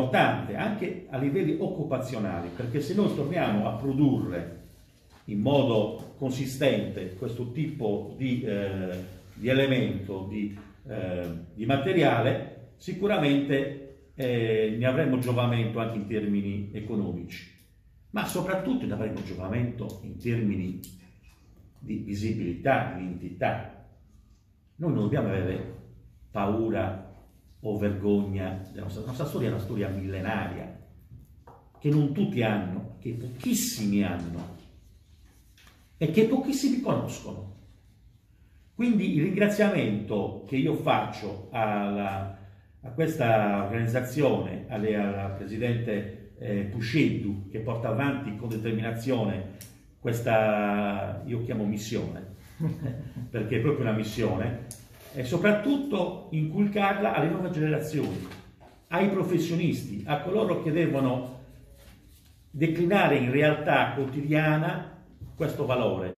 importante anche a livelli occupazionali, perché se noi torniamo a produrre in modo consistente questo tipo di elemento, di materiale, sicuramente ne avremo giovamento anche in termini economici, ma soprattutto ne avremo giovamento in termini di visibilità, di identità. Noi non dobbiamo avere paura o vergogna della nostra storia, è una storia millenaria, che non tutti hanno, che pochissimi hanno e che pochissimi conoscono. Quindi il ringraziamento che io faccio a questa organizzazione, alla Presidente Pusceddu, che porta avanti con determinazione questa, io chiamo missione, perché è proprio una missione, e soprattutto inculcarla alle nuove generazioni, ai professionisti, a coloro che devono declinare in realtà quotidiana questo valore.